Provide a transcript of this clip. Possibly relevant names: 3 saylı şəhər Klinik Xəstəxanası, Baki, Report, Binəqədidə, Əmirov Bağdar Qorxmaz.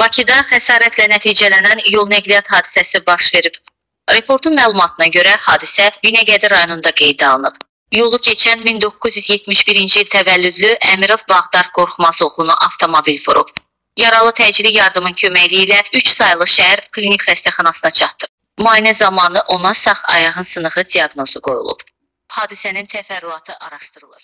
Bakıda xəsarətlə nəticələnən yol nəqliyyat hadisəsi baş verib. Reportun məlumatına görə hadisə Binəqədi rayonunda qeydə alınıb. Yolu keçən 1971-ci il təvəllüdlü Əmirov Bağdar Qorxmaz oğlunu avtomobil vurub. Yaralı təcili yardımın köməkliyi ilə 3 saylı şəhər klinik xəstəxanasına çatdırılıb. Müayinə zamanı ona sağ ayağın sınığı diaqnozu qoyulub. Hadisənin təfərrüatı araşdırılır.